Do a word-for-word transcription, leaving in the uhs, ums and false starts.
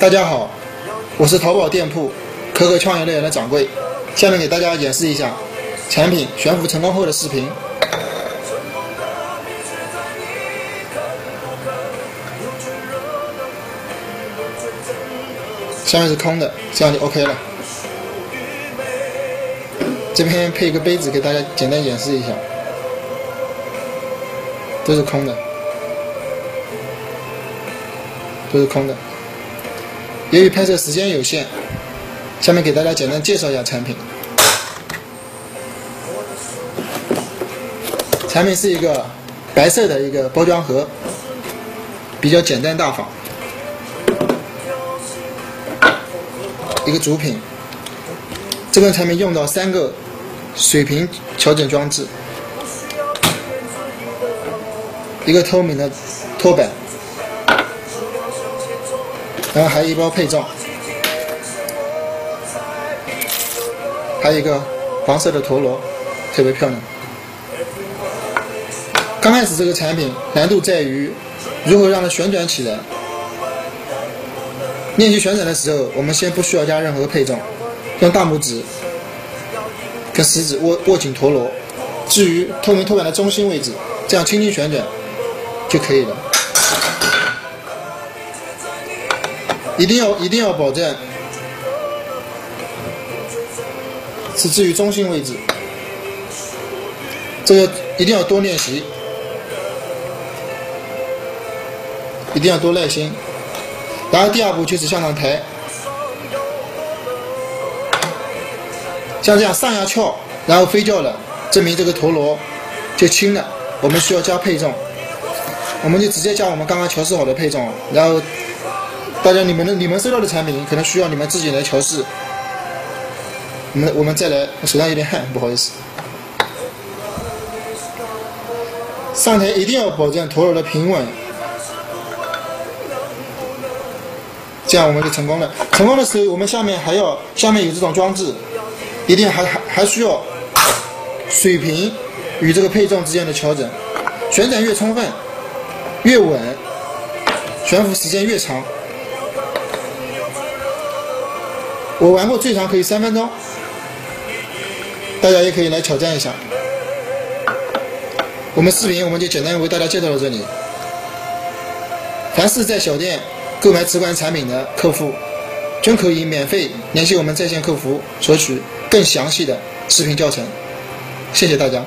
大家好，我是淘宝店铺可可创业乐园的掌柜，下面给大家演示一下产品悬浮成功后的视频。下面是空的，这样就 OK 了。这边配一个杯子给大家简单演示一下，都是空的，都是空的。 由于拍摄时间有限，下面给大家简单介绍一下产品。产品是一个白色的一个包装盒，比较简单大方。一个主品，这款产品用到三个水平调整装置，一个透明的托板。 然后还有一包配罩，还有一个黄色的陀螺，特别漂亮。刚开始这个产品难度在于如何让它旋转起来。练习旋转的时候，我们先不需要加任何配罩，用大拇指跟食指握握紧陀螺，至于透明托板的中心位置，这样轻轻旋转就可以了。 一定要一定要保证是置于中心位置，这个一定要多练习，一定要多耐心。然后第二步就是向上抬，像这样上下翘，然后飞掉了，证明这个陀螺就轻了。我们需要加配重，我们就直接加我们刚刚调试好的配重，然后。 大家，你们的你们收到的产品可能需要你们自己来调试。我们我们再来，我手上有点汗，不好意思。上台一定要保证陀螺的平稳，这样我们就成功了。成功的时候，我们下面还要下面有这种装置，一定还还还需要水平与这个配重之间的调整，旋转越充分，越稳，悬浮时间越长。 我玩过最长可以三分钟，大家也可以来挑战一下。我们视频我们就简单为大家介绍到这里。凡是在小店购买此款产品的客户，均可以免费联系我们在线客服索取更详细的视频教程。谢谢大家。